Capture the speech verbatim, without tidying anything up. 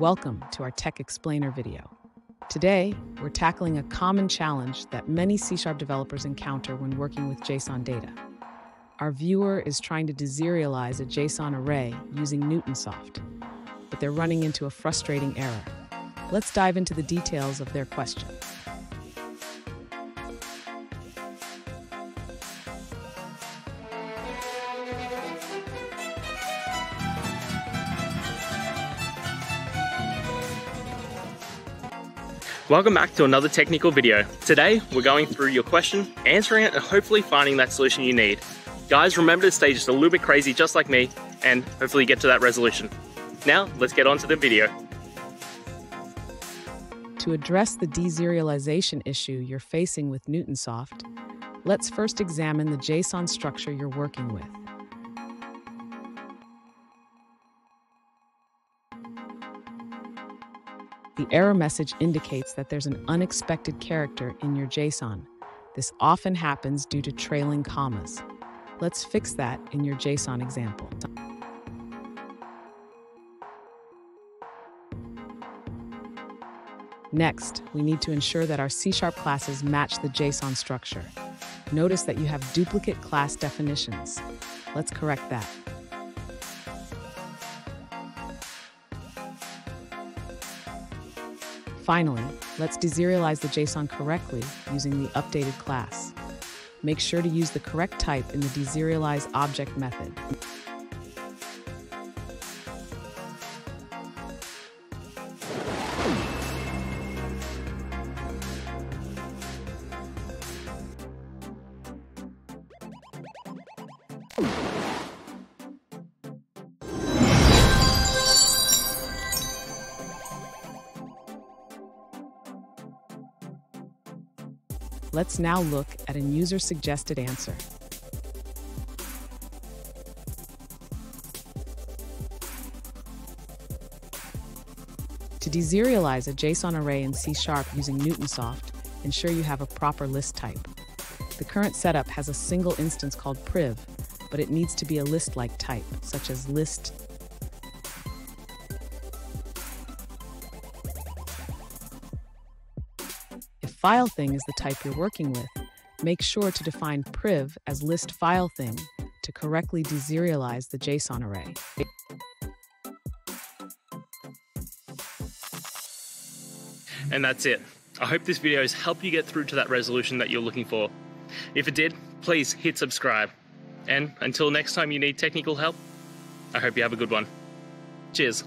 Welcome to our Tech Explainer video. Today, we're tackling a common challenge that many C sharp developers encounter when working with JSON data. Our viewer is trying to deserialize a JSON array using Newtonsoft, but they're running into a frustrating error. Let's dive into the details of their question. Welcome back to another technical video. Today, we're going through your question, answering it, and hopefully finding that solution you need. Guys, remember to stay just a little bit crazy, just like me, and hopefully get to that resolution. Now, let's get on to the video. To address the deserialization issue you're facing with Newtonsoft, let's first examine the JSON structure you're working with. The error message indicates that there's an unexpected character in your JSON. This often happens due to trailing commas. Let's fix that in your JSON example. Next, we need to ensure that our C sharp classes match the JSON structure. Notice that you have duplicate class definitions. Let's correct that. Finally, let's deserialize the JSON correctly using the updated class. Make sure to use the correct type in the deserialize object method. Let's now look at a user-suggested answer. To deserialize a JSON array in C sharp using Newtonsoft, ensure you have a proper list type. The current setup has a single instance called priv, but it needs to be a list-like type, such as list. File thing is the type you're working with. Make sure to define priv as list file thing to correctly deserialize the JSON array. And that's it. I hope this video has helped you get through to that resolution that you're looking for. If it did, please hit subscribe. And until next time you need technical help, I hope you have a good one. Cheers.